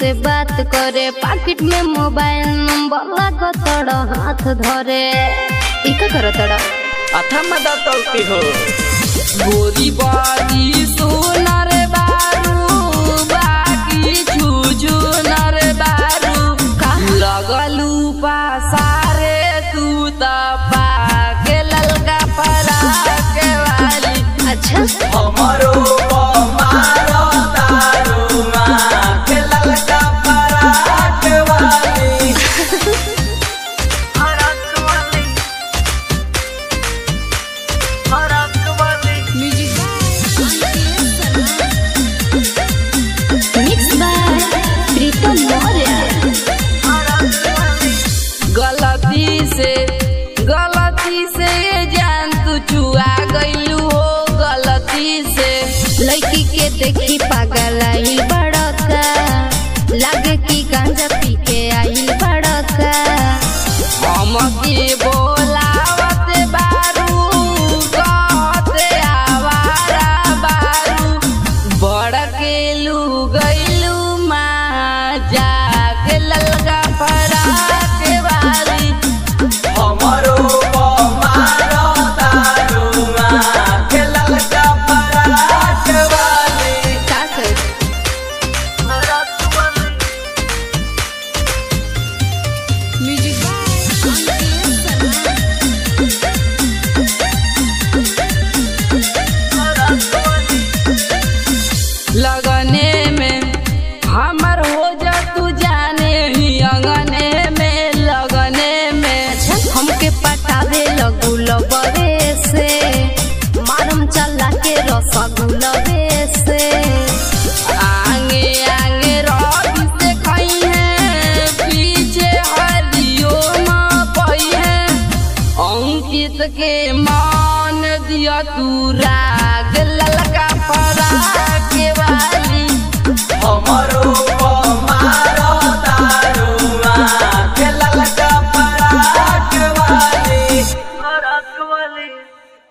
से बात करे, पॉकेट में मोबाइल नंबर लगा तोड़ा हाथ धरे। इका करो तोड़ा अथा मदा तोलती हो गोरी बाजी सोना रे बारू बाकी चूजू नरे बारू लगलू पासा रे तू तपा के ललका फराक वाली। अच्छा हमारो गलती से जान तू छुआ गईलू हो, गलती से लड़की के देखी पागल आई।